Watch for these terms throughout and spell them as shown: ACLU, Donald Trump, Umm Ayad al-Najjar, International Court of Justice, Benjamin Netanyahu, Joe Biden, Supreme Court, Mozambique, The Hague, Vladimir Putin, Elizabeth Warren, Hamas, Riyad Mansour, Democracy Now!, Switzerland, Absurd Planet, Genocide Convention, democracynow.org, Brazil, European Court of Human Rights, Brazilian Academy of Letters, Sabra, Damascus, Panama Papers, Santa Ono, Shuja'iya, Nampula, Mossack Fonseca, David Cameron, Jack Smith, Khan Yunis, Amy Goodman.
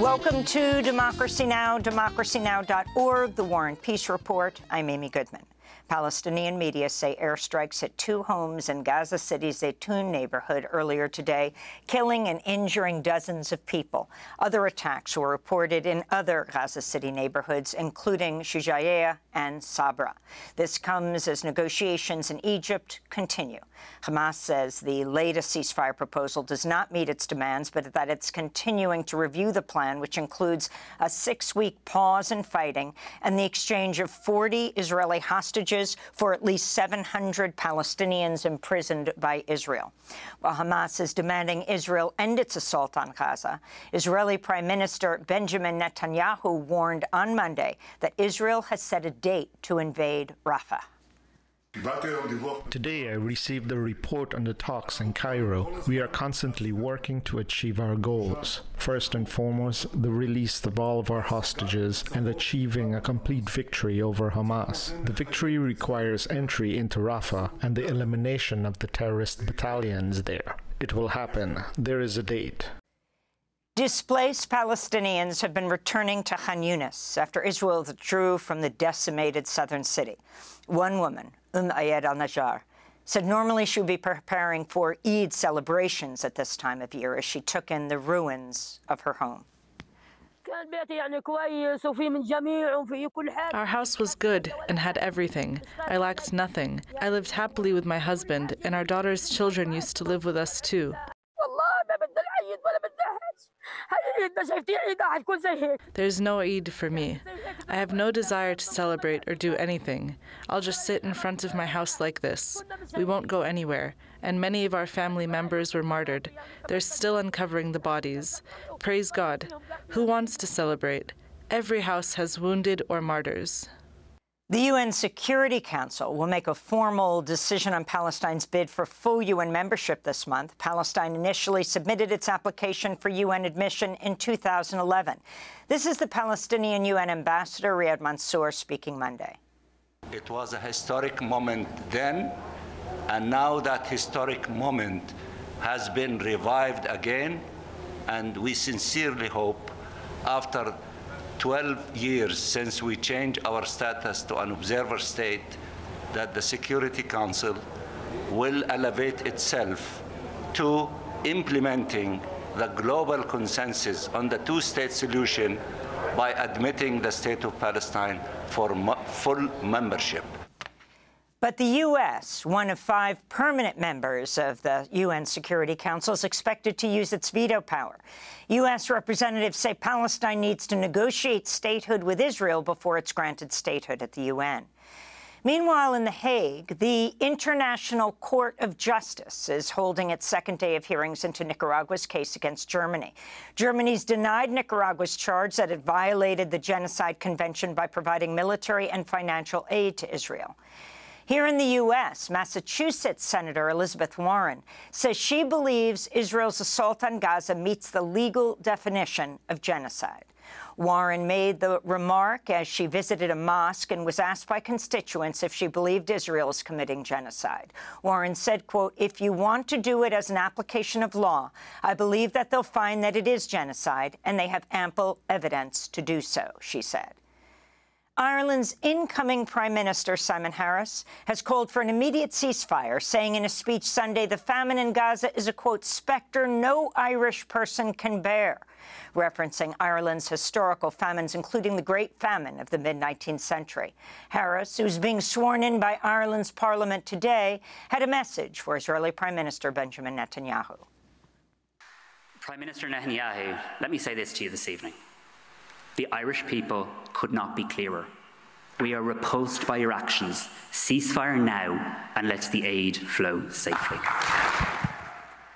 Welcome to Democracy Now!, democracynow.org, The War and Peace Report. I'm Amy Goodman. Palestinian media say airstrikes at two homes in Gaza City's Zeitoun neighborhood earlier today, killing and injuring dozens of people. Other attacks were reported in other Gaza City neighborhoods, including Shuja'iya and Sabra. This comes as negotiations in Egypt continue. Hamas says the latest ceasefire proposal does not meet its demands, but that it's continuing to review the plan, which includes a six-week pause in fighting and the exchange of 40 Israeli hostages for at least 700 Palestinians imprisoned by Israel. While Hamas is demanding Israel end its assault on Gaza, Israeli Prime Minister Benjamin Netanyahu warned on Monday that Israel has set a date to invade Rafah. Today, I received a report on the talks in Cairo. We are constantly working to achieve our goals. First and foremost, the release of all of our hostages and achieving a complete victory over Hamas. The victory requires entry into Rafah and the elimination of the terrorist battalions there. It will happen. There is a date. Displaced Palestinians have been returning to Khan Yunis after Israel withdrew from the decimated southern city. One woman, Umm Ayad al-Najjar, said normally she would be preparing for Eid celebrations at this time of year as she took in the ruins of her home. Our house was good and had everything. I lacked nothing. I lived happily with my husband, and our daughter's children used to live with us too. There's no Eid for me. I have no desire to celebrate or do anything. I'll just sit in front of my house like this. We won't go anywhere. And many of our family members were martyred. They're still uncovering the bodies. Praise God. Who wants to celebrate? Every house has wounded or martyrs. The UN Security Council will make a formal decision on Palestine's bid for full UN membership this month. Palestine initially submitted its application for UN admission in 2011. This is the Palestinian UN ambassador, Riyad Mansour, speaking Monday. It was a historic moment then, and now that historic moment has been revived again, and we sincerely hope, after 12 years since we changed our status to an observer state, that the Security Council will elevate itself to implementing the global consensus on the two-state solution by admitting the State of Palestine for full membership. But the U.S., one of five permanent members of the UN Security Council, is expected to use its veto power. U.S. representatives say Palestine needs to negotiate statehood with Israel before it's granted statehood at the UN. Meanwhile, in The Hague, the International Court of Justice is holding its second day of hearings into Nicaragua's case against Germany. Germany's denied Nicaragua's charge that it violated the Genocide Convention by providing military and financial aid to Israel. Here in the U.S., Massachusetts Senator Elizabeth Warren says she believes Israel's assault on Gaza meets the legal definition of genocide. Warren made the remark as she visited a mosque and was asked by constituents if she believed Israel is committing genocide. Warren said, quote, "If you want to do it as an application of law, I believe that they'll find that it is genocide, and they have ample evidence to do so," she said. Ireland's incoming Prime Minister, Simon Harris, has called for an immediate ceasefire, saying in a speech Sunday the famine in Gaza is a, quote, "specter no Irish person can bear," referencing Ireland's historical famines, including the Great Famine of the mid-19th century. Harris, who's being sworn in by Ireland's parliament today, had a message for Israeli Prime Minister Benjamin Netanyahu. Prime Minister Netanyahu, let me say this to you this evening. The Irish people could not be clearer. We are repulsed by your actions. Ceasefire now and let the aid flow safely.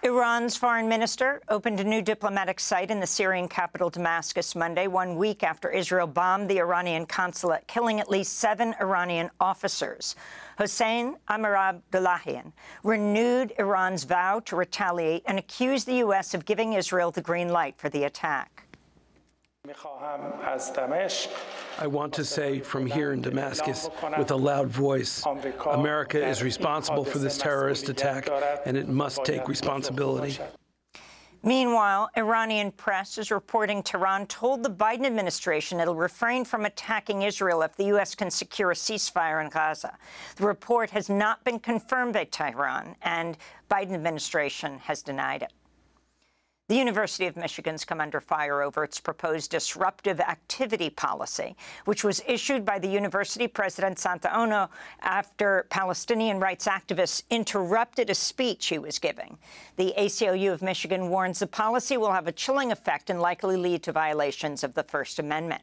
Iran's foreign minister opened a new diplomatic site in the Syrian capital Damascus Monday, 1 week after Israel bombed the Iranian consulate, killing at least 7 Iranian officers. Hossein Amirabdollahian renewed Iran's vow to retaliate and accused the U.S. of giving Israel the green light for the attack. I want to say from here in Damascus with a loud voice, America is responsible for this terrorist attack, and it must take responsibility. Meanwhile, Iranian press is reporting Tehran told the Biden administration it'll refrain from attacking Israel if the U.S. can secure a ceasefire in Gaza. The report has not been confirmed by Tehran, and Biden administration has denied it. The University of Michigan's come under fire over its proposed disruptive activity policy, which was issued by the university president, Santa Ono, after Palestinian rights activists interrupted a speech he was giving. The ACLU of Michigan warns the policy will have a chilling effect and likely lead to violations of the First Amendment.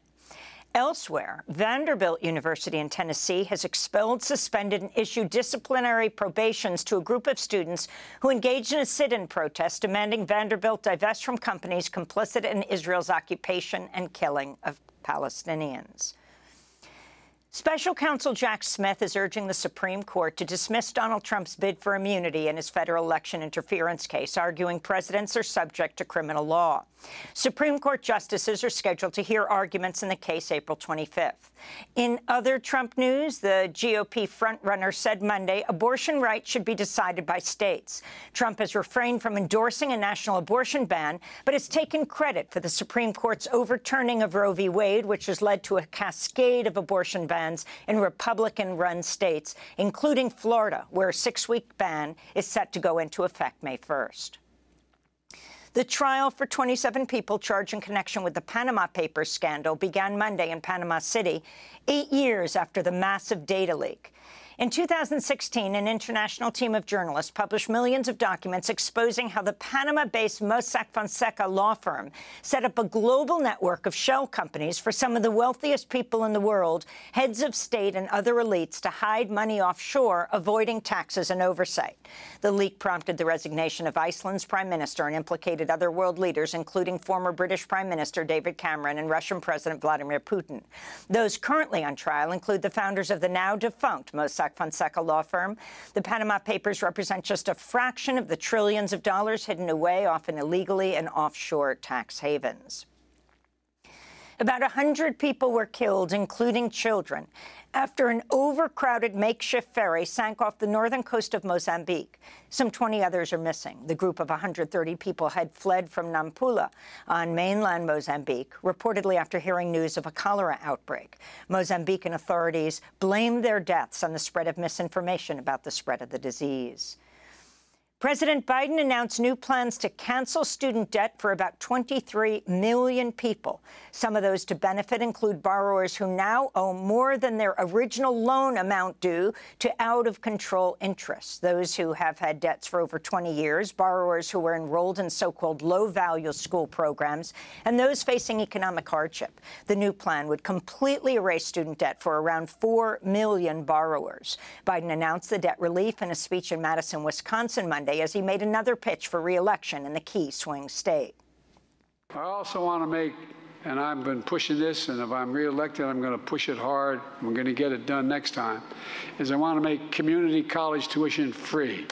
Elsewhere, Vanderbilt University in Tennessee has expelled, suspended, and issued disciplinary probations to a group of students who engaged in a sit-in protest demanding Vanderbilt divest from companies complicit in Israel's occupation and killing of Palestinians. Special Counsel Jack Smith is urging the Supreme Court to dismiss Donald Trump's bid for immunity in his federal election interference case, arguing presidents are subject to criminal law. Supreme Court justices are scheduled to hear arguments in the case April 25th. In other Trump news, the GOP frontrunner said Monday abortion rights should be decided by states. Trump has refrained from endorsing a national abortion ban, but has taken credit for the Supreme Court's overturning of Roe v. Wade, which has led to a cascade of abortion bans in Republican-run states, including Florida, where a 6-week ban is set to go into effect May 1st. The trial for 27 people charged in connection with the Panama Papers scandal began Monday in Panama City, 8 years after the massive data leak. In 2016, an international team of journalists published millions of documents exposing how the Panama-based Mossack Fonseca law firm set up a global network of shell companies for some of the wealthiest people in the world, heads of state and other elites, to hide money offshore, avoiding taxes and oversight. The leak prompted the resignation of Iceland's prime minister and implicated other world leaders, including former British Prime Minister David Cameron and Russian President Vladimir Putin. Those currently on trial include the founders of the now-defunct Mossack Fonseca law firm. The Panama Papers represent just a fraction of the trillions of dollars hidden away, often illegally, in offshore tax havens. About 100 people were killed, including children, after an overcrowded makeshift ferry sank off the northern coast of Mozambique. Some 20 others are missing. The group of 130 people had fled from Nampula on mainland Mozambique, reportedly after hearing news of a cholera outbreak. Mozambican authorities blamed their deaths on the spread of misinformation about the spread of the disease. President Biden announced new plans to cancel student debt for about 23 million people. Some of those to benefit include borrowers who now owe more than their original loan amount due to out-of-control interest, those who have had debts for over 20 years, borrowers who were enrolled in so-called low-value school programs, and those facing economic hardship. The new plan would completely erase student debt for around 4 million borrowers. Biden announced the debt relief in a speech in Madison, Wisconsin, Monday, as he made another pitch for re-election in the key swing state. I also want to make, and I've been pushing this, and if I'm re-elected, I'm going to push it hard. We're going to get it done next time, is I want to make community college tuition free.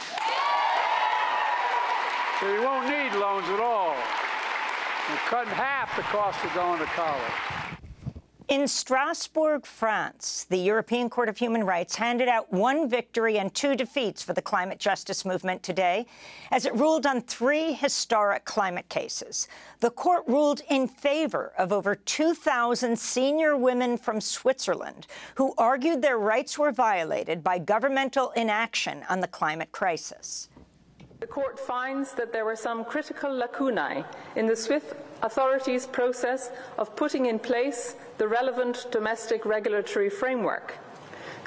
So you won't need loans at all. We're cutting half the cost of going to college. In Strasbourg, France, the European Court of Human Rights handed out one victory and two defeats for the climate justice movement today, as it ruled on three historic climate cases. The court ruled in favor of over 2,000 senior women from Switzerland who argued their rights were violated by governmental inaction on the climate crisis. The court finds that there were some critical lacunae in the Swiss authorities' process of putting in place the relevant domestic regulatory framework.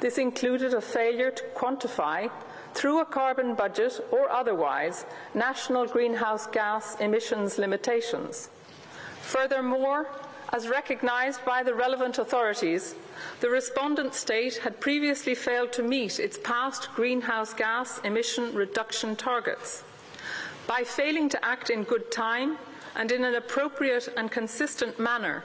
This included a failure to quantify, through a carbon budget or otherwise, national greenhouse gas emissions limitations. Furthermore, as recognized by the relevant authorities, the respondent state had previously failed to meet its past greenhouse gas emission reduction targets. By failing to act in good time and in an appropriate and consistent manner,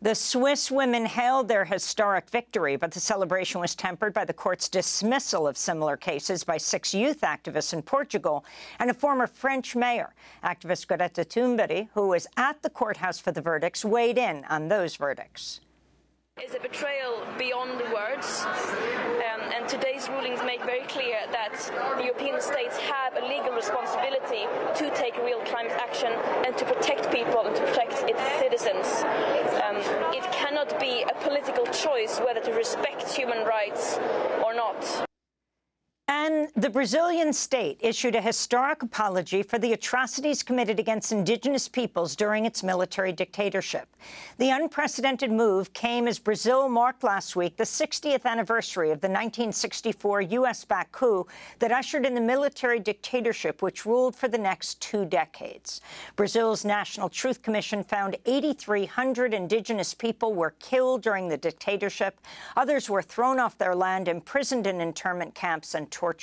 the Swiss women hailed their historic victory, but the celebration was tempered by the court's dismissal of similar cases by 6 youth activists in Portugal and a former French mayor. Activist Greta Thunberg, who was at the courthouse for the verdicts, weighed in on those verdicts. It's a betrayal beyond words, and today's rulings make very clear that the European states have a legal responsibility to take real climate action and to protect people and to protect its citizens. It cannot be a political choice whether to respect human rights or not. And the Brazilian state issued a historic apology for the atrocities committed against indigenous peoples during its military dictatorship. The unprecedented move came as Brazil marked last week the 60th anniversary of the 1964 U.S.-backed coup that ushered in the military dictatorship which ruled for the next 2 decades. Brazil's National Truth Commission found 8,300 indigenous people were killed during the dictatorship. Others were thrown off their land, imprisoned in internment camps, and tortured.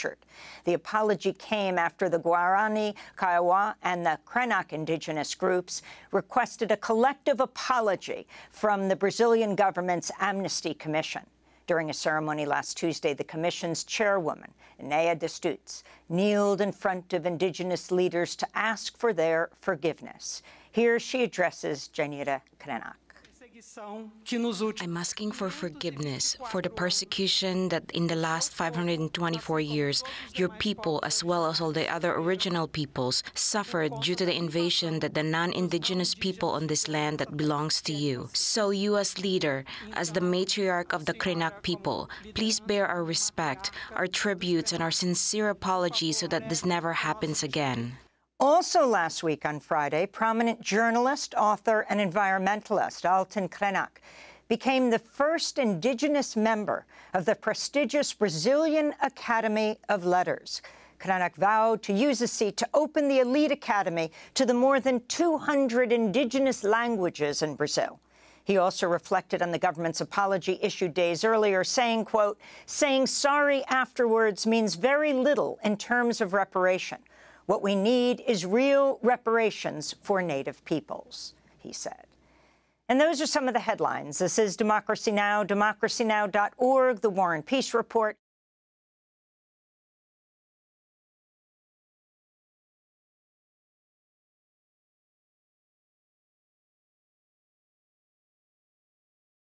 The apology came after the Guarani, Kiowa, and the Krenak indigenous groups requested a collective apology from the Brazilian government's Amnesty Commission. During a ceremony last Tuesday, the commission's chairwoman, Nea Destutz, kneeled in front of indigenous leaders to ask for their forgiveness. Here she addresses Janira Krenak. I'm asking for forgiveness for the persecution that in the last 524 years your people, as well as all the other original peoples, suffered due to the invasion that the non-indigenous people on this land that belongs to you. So you as leader, as the matriarch of the Krenak people, please bear our respect, our tributes and our sincere apologies so that this never happens again. Also last week on Friday, prominent journalist, author, and environmentalist Alton Krenak became the first indigenous member of the prestigious Brazilian Academy of Letters. Krenak vowed to use his seat to open the elite academy to the more than 200 indigenous languages in Brazil. He also reflected on the government's apology issued days earlier, saying, quote, "Saying sorry afterwards means very little in terms of reparation. What we need is real reparations for Native peoples," he said. And those are some of the headlines. This is Democracy Now!, democracynow.org, The War and Peace Report.